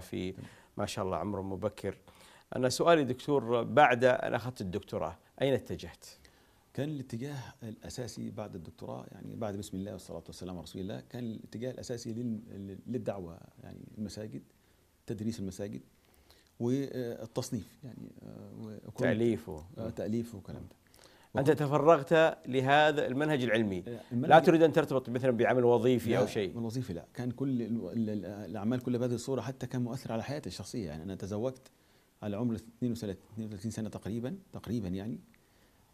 في ما شاء الله عمر مبكر. أنا سؤالي دكتور، بعد أن أخذت الدكتوراه أين اتجهت؟ كان الاتجاه الأساسي بعد الدكتوراه، يعني بعد بسم الله والصلاة والسلام على رسول الله، كان الاتجاه الأساسي للدعوة، يعني المساجد، تدريس المساجد والتصنيف، يعني تأليفه وكلام ده. أنت تفرغت لهذا المنهج العلمي، لا تريد أن ترتبط مثلا بعمل وظيفي أو شيء؟ الوظيفي لا، كان كل الأعمال كلها بهذه الصورة، حتى كان مؤثر على حياتي الشخصية. يعني أنا تزوجت على عمر 32 سنة تقريبا يعني،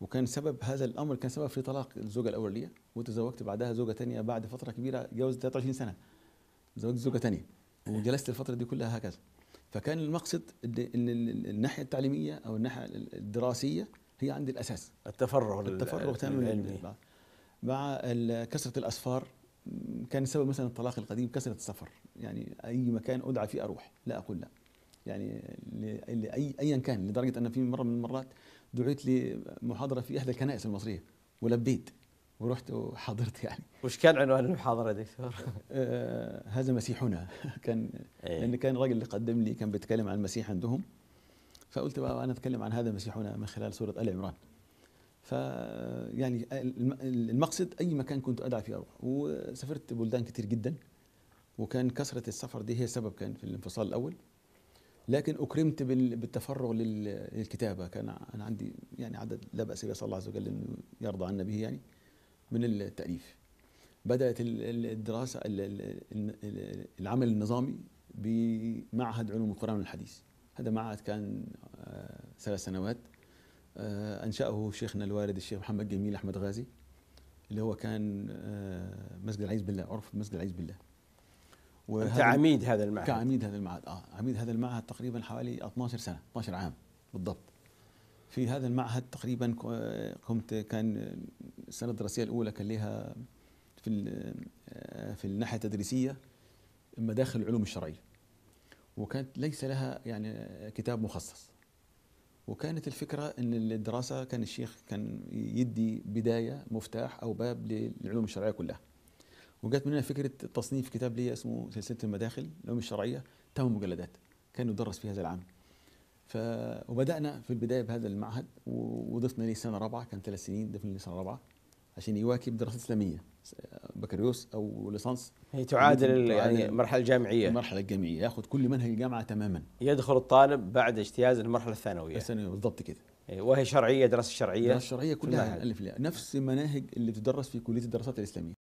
وكان سبب هذا الأمر كان سبب في طلاق الزوجة الأول لي، وتزوجت بعدها زوجة ثانية بعد فترة كبيرة، تجاوزت 23 سنة تزوجت زوجة ثانية، وجلست الفترة دي كلها هكذا. فكان المقصد أن الناحية التعليمية أو الناحية الدراسية هي عندي الأساس، التفرغ تماما. مع كثرة الأسفار كان السبب مثلا الطلاق القديم كثرة السفر، يعني أي مكان أدعى فيه أروح، لا أقول لا، يعني أيا كان، لدرجة أن في مرة من المرات دعيت لمحاضرة في إحدى الكنائس المصرية ولبيت ورحت وحضرت. يعني وش كان عنوان المحاضرة دكتور؟ هذا مسيحنا كان، لأن كان الراجل اللي قدم لي كان بيتكلم عن المسيح عندهم، فقلت بقى أنا أتكلم عن هذا مسيحنا من خلال سورة آل عمران. فيعني المقصد أي مكان كنت أدعى فيه أروح، وسافرت بلدان كتير جدا، وكان كثرة السفر دي هي سبب كان في الانفصال الأول. لكن أكرمت بالتفرغ للكتابة، كان أنا عندي يعني عدد لا بأس به، الله عز وجل أنه يرضى عنا به، يعني من التأليف. بدأت الدراسة العمل النظامي بمعهد علوم القرآن والحديث، هذا معهد كان 3 سنوات، أنشأه شيخنا الوالد الشيخ محمد جميل أحمد غازي، اللي هو كان مسجد العزيز بالله، عرف مسجد العزيز بالله. أنت عميد هذا المعهد؟ كعميد هذا المعهد، عميد هذا المعهد تقريبا حوالي 12 سنة، 12 عام بالضبط. في هذا المعهد تقريبا قمت، كان السنة الدراسية الأولى كان لها في الناحية التدريسية مداخل العلوم الشرعية، وكانت ليس لها يعني كتاب مخصص. وكانت الفكرة أن الدراسة كان الشيخ كان يدي بداية، مفتاح أو باب للعلوم الشرعية كلها. وجات من هنا فكرة تصنيف كتاب لي اسمه سلسلة المداخل للعلوم الشرعية، 8 مجلدات كان يدرس في هذا العام. وبدأنا في البداية بهذا المعهد، وضفنا لي سنة رابعة، كان 3 سنين، ضفنا لي سنة رابعة عشان يواكب دراسات إسلامية، بكالوريوس أو ليسانس، هي تعادل يعني المرحلة الجامعية. المرحلة الجامعية ياخذ كل منهج الجامعة تماما، يدخل الطالب بعد اجتياز المرحلة الثانوية. الثانوية بالضبط كده، وهي شرعية، دراسة شرعية، دراسة شرعية كلها نفس المناهج اللي بتدرس في كلية الدراسات الإسلامية.